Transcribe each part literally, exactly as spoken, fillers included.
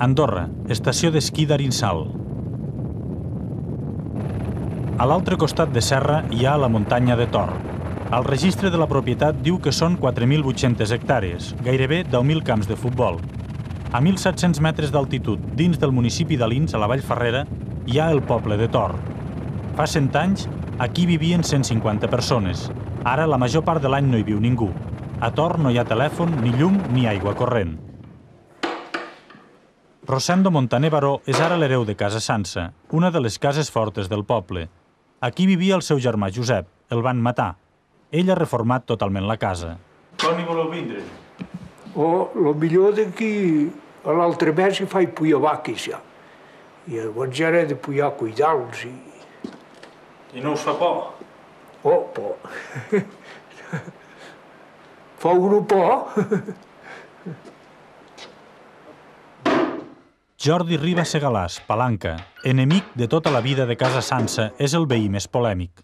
Andorra, estació d'esquí d'Arinsal. A l'altre costat de serra hi ha la muntanya de Tor. El registre de la propietat diu que són quatre mil vuit-centes hectàrees, gairebé deu mil camps de futbol. A mil set-cents metres d'altitud, dins del municipi d'Alins, a la Vallferrera, hi ha el poble de Tor. Fa cent anys, aquí vivien cent cinquanta persones. Ara, la major part de l'any no hi viu ningú. A Tor no hi ha telèfon, ni llum, ni aigua corrent. Rosendo Montaner-Baró és ara l'hereu de Casa Sansa, una de les cases fortes del poble. Aquí vivia el seu germà Josep, el van matar. Ell ha reformat totalment la casa. Quan hi voleu vindre? Oh, lo millor d'aquí a l'altre mes hi faig pujar vaques, ja. I llavors ja he de pujar a cuidar-los i... I no us fa por? Oh, por. Fa una por. Jordi Riba-Segalàs, palanca, enemic de tota la vida de Casa Sansa, és el veí més polèmic.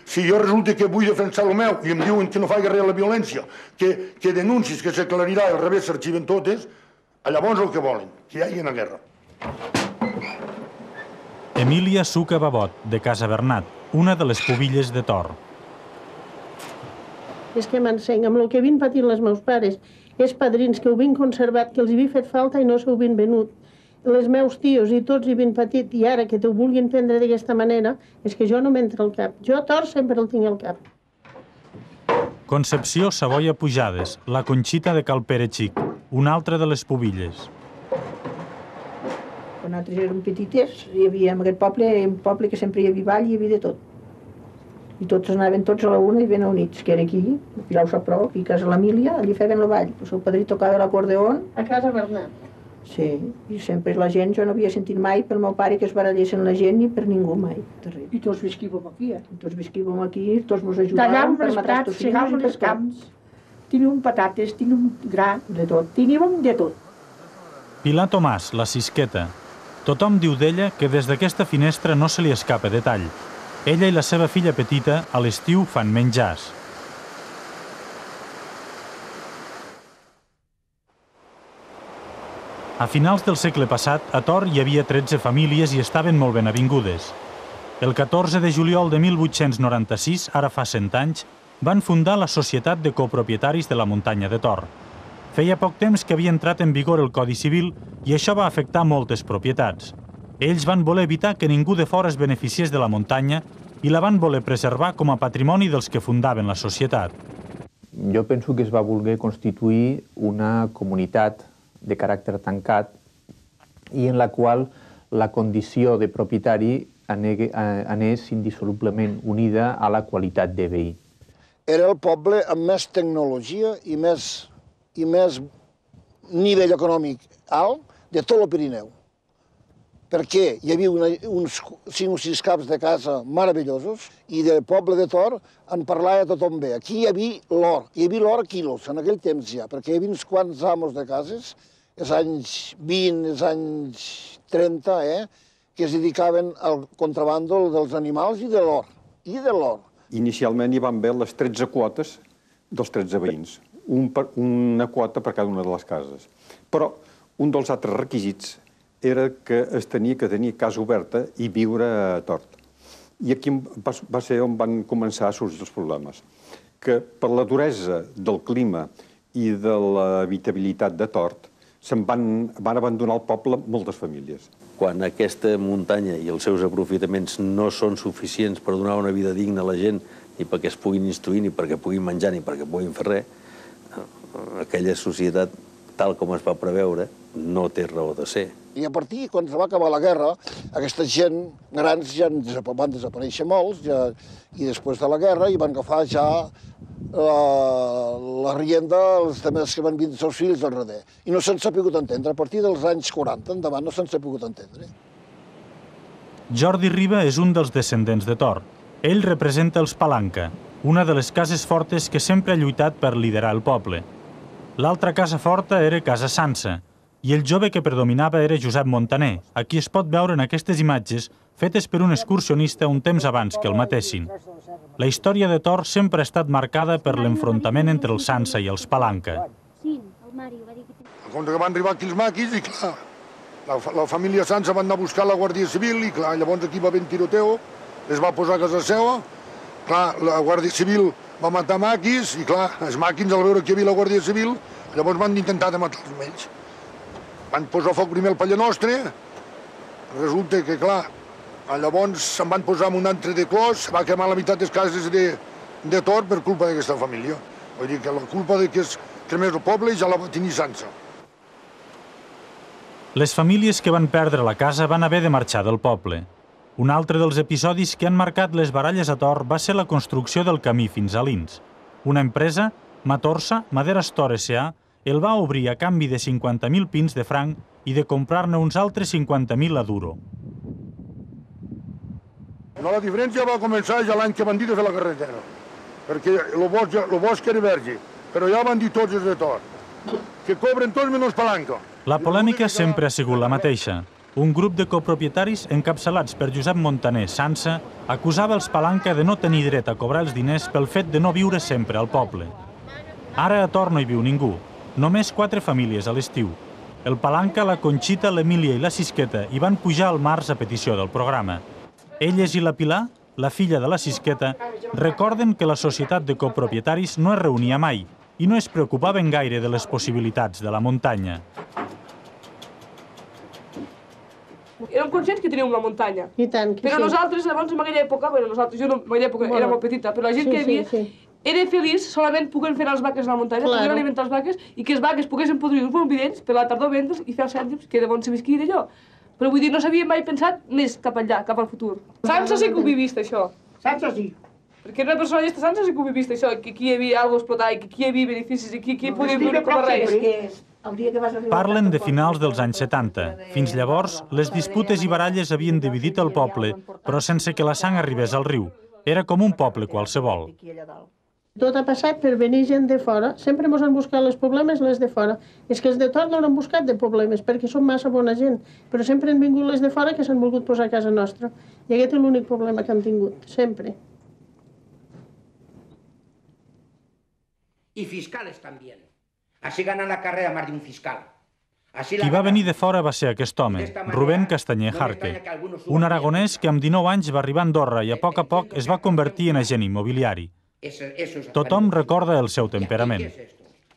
Si jo resulta que vull defensar el meu i em diuen que no faig res a la violència, que denuncis, que s'aclarirà i al revés s'arxiven totes, llavors el que volen, que hi hagi una guerra. Emília Sucababot, de Casa Bernat, una de les pubilles de Tor. És que m'ensenc, amb el que vinc patint els meus pares, els padrins que ho vinc conservat, que els hi havia fet falta i no s'ho vinc venut. Els meus tios i tots hi vinc patit, i ara que t'ho vulguin prendre d'aquesta manera, és que jo no m'entra al cap. Jo a Tor sempre el tinc al cap. Concepció Saboia Pujades, la Conxita de Cal Pere Xic, una altra de les pubilles. Quan nosaltres érem petites, hi havia en aquest poble, un poble que sempre hi havia ball i hi havia de tot. I tots anaven tots a la una i ben units, que era aquí, a Pilar a prop, i a casa l'Emília, allà feien el ball. El seu padrí tocava l'acordeon. A Casa Bernat. Sí, i sempre la gent, jo no havia sentit mai pel meu pare que es barallessin la gent ni per ningú mai. I tots visquíem aquí, eh? Tots visquíem aquí, tots mos ajudàvem. Tallàvem els prats, segàvem els camps, teníem patates, teníem gra, de tot, teníem de tot. Pilar Tomàs, la sisqueta. Tothom diu d'ella que des d'aquesta finestra no se li escapa de tall. Ella i la seva filla petita, a l'estiu, fan menjars. A finals del segle passat, a Tor hi havia tretze famílies i estaven molt ben avingudes. El catorze de juliol de mil vuit-cents noranta-sis, ara fa cent anys, van fundar la Societat de Copropietaris de la Muntanya de Tor. Feia poc temps que havia entrat en vigor el Codi Civil i això va afectar moltes propietats. Ells van voler evitar que ningú de fora es beneficiés de la muntanya i la van voler preservar com a patrimoni dels que fundaven la societat. Jo penso que es va voler constituir una comunitat de caràcter tancat i en la qual la condició de propietari anés indissolublement unida a la qualitat de veí. Era el poble amb més tecnologia i més nivell econòmic alt de tot el Pirineu. Perquè hi havia uns cinc o sis caps de casa meravellosos i del poble de Tor en parlava tothom bé. Aquí hi havia l'or, hi havia l'or a quilos, en aquell temps ja, perquè hi havia uns quants amos de cases, els anys vint, els anys trenta, que es dedicaven al contrabando dels animals i de l'or, i de l'or. Inicialment hi van haver les tretze quotes dels tretze veïns, una quota per cada una de les cases. Però un dels altres requisits era que es tenia que tenir casa oberta i viure a Tor. I aquí va ser on van començar a sorgir els problemes. Que per la duresa del clima i de l'habitabilitat de Tor, se'n van abandonar el poble moltes famílies. Quan aquesta muntanya i els seus aprofitaments no són suficients per donar una vida digna a la gent, ni perquè es puguin instruir, ni perquè puguin menjar, ni perquè puguin fer res, aquella societat, tal com es va preveure, no té raó de ser. I a partir, quan es va acabar la guerra, aquesta gent grans ja van desaparèixer molts, i després de la guerra hi van agafar ja la rienda els altres que van vindre els seus fills al darrere. I no se'n s'ha pogut entendre. A partir dels anys quaranta endavant no se'n s'ha pogut entendre. Jordi Riba és un dels descendents de Tor. Ell representa els Palanca, una de les cases fortes que sempre ha lluitat per liderar el poble. L'altra casa forta era Casa Sansa, i el jove que predominava era Josep Montaner, a qui es pot veure en aquestes imatges fetes per un excursionista un temps abans que el matessin. La història de Tor sempre ha estat marcada per l'enfrontament entre el Sansa i els Palanca. A compte que van arribar aquí els maquis i clar, La, la família Sansa va anar a buscar la Guàrdia Civil i, clar, llavors aquí va haver un tiroteo, es va posar a casa seva, clar, la Guàrdia Civil va matar maquis i, clar, els maquins, al veure que hi havia la Guàrdia Civil, llavors van intentar de matar-los amb ells. Van posar a foc primer el paller nostre, resulta que, clar, llavors se'n van posar en un antre de clos, va cremar la meitat de les cases de, de Tor per culpa d'aquesta família. Vull dir que la culpa de que es cremés el poble ja la va tenir Sansa. Les famílies que van perdre la casa van haver de marxar del poble. Un altre dels episodis que han marcat les baralles a Tor va ser la construcció del camí fins a l'Ins. Una empresa, Matorsa, Maderas Tor essa a, el va obrir a canvi de cinquanta mil pins de franc i de comprar-ne uns altres cinquanta mil a duro. No, la diferència va començar ja l'any que van dir des de la carretera, perquè el bosc, el bosc era verge, però ja van dir tots els de Tor, que cobren tots menys palanca. La polèmica sempre ha sigut la mateixa. Un grup de copropietaris, encapçalats per Josep Montaner Sansa, acusava els Palanca de no tenir dret a cobrar els diners pel fet de no viure sempre al poble. Ara a Tor no hi viu ningú, només quatre famílies a l'estiu. El Palanca, la Conxita, l'Emília i la Sisqueta hi van pujar al març a petició del programa. Elles i la Pilar, la filla de la Sisqueta, recorden que la Societat de Copropietaris no es reunia mai i no es preocupaven gaire de les possibilitats de la muntanya. Érem conscients que teníem una muntanya. I tant, que però sí. Nosaltres, abans, en aquella època, bueno, nosaltres, jo no, en aquella època bueno, era molt petita, però la gent sí, que hi havia sí, sí. Era feliç solament poguent fer les vaques a la muntanya, claro. Poguent alimentar les vaques, i que les vaques poguessin produir uns bombidents per la tardor vendre'ls i fer els cèntims, que de bon se visquia d'allò. Però vull dir, no s'havia mai pensat més cap enllà, cap al futur. Sansa sí que ho havia vist, això. Sansa sí. Perquè una persona d'aquesta Sansa sí que ho havia vist, això, que aquí hi havia alguna cosa a explotar, que aquí hi havia beneficis, que aquí hi podia viure com a res. Parlen de finals dels anys setanta. Fins llavors, les disputes i baralles havien dividit el poble, però sense que la sang arribés al riu. Era com un poble qualsevol. Tot ha passat per venir gent de fora. Sempre ens han buscat els problemes les de fora. És que els de Tor no n'han buscat de problemes, perquè són massa bona gent. Però sempre han vingut les de fora que s'han volgut posar a casa nostra. I aquest és l'únic problema que han tingut, sempre. I fiscales també. Així gana la carrera més d'un fiscal. Qui va venir de fora va ser aquest home, Rubén Castanyer Jarque, un aragonès que amb dinou anys va arribar a Andorra i a poc a poc es va convertir en agent immobiliari. Tothom recorda el seu temperament.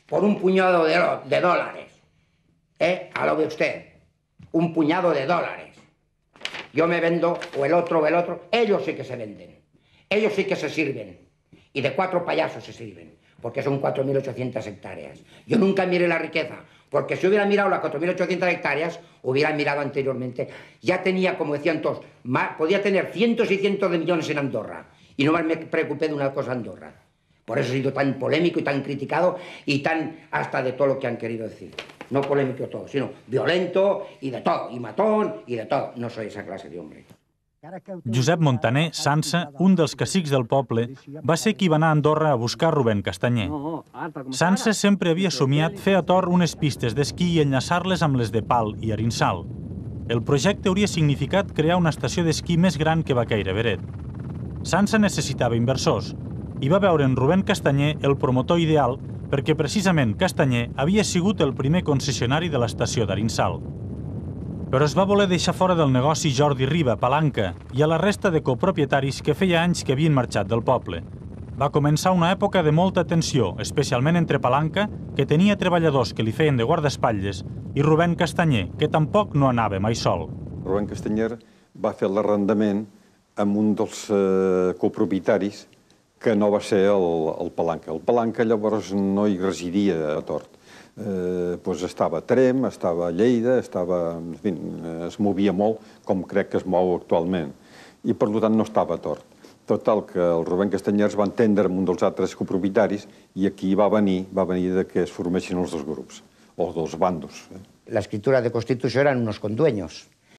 Por un puñado de dólares, eh, a lo de usted, un puñado de dólares. Yo me vendo, o el otro, o el otro, ellos sí que se venden, ellos sí que se sirven, y de cuatro payasos se sirven. Porque son cuatro mil ochocientas hectáreas. Yo nunca miré la riqueza, porque si hubiera mirado las cuatro mil ochocientas hectáreas, hubiera mirado anteriormente. Ya tenía, como decían todos, más, podía tener cientos y cientos de millones en Andorra. Y no más me preocupé de una cosa Andorra. Por eso he sido tan polémico y tan criticado y tan hasta de todo lo que han querido decir. No polémico todo, sino violento y de todo, y matón y de todo. No soy esa clase de hombre. Josep Montaner Sansa, un dels cacics del poble, va ser qui va anar a Andorra a buscar Rubén Castanyer. Sansa sempre havia somiat fer a Tor unes pistes d'esquí i enllaçar-les amb les de Pal i Arinsal. El projecte hauria significat crear una estació d'esquí més gran que Baqueira Beret. Sansa necessitava inversors i va veure en Rubén Castanyer el promotor ideal perquè precisament Castanyer havia sigut el primer concessionari de l'estació d'Arinsal. Però es va voler deixar fora del negoci Jordi Riba, Palanca, i a la resta de copropietaris que feia anys que havien marxat del poble. Va començar una època de molta tensió, especialment entre Palanca, que tenia treballadors que li feien de guardaespatlles, i Rubén Castanyer, que tampoc no anava mai sol. Rubén Castanyer va fer l'arrendament amb un dels copropietaris que no va ser el Palanca. El Palanca llavors no hi residia a Tor. Estava a Tremp, estava a Lleida, es movia molt, com crec que es mou actualment, i per tant no estava a Tor. Total, que el Rubén Castanyer es va entendre amb un dels altres copropietaris i aquí va venir que es formessin els dos grups, o els dos bandos. La escritura de Constitució eren uns condueños.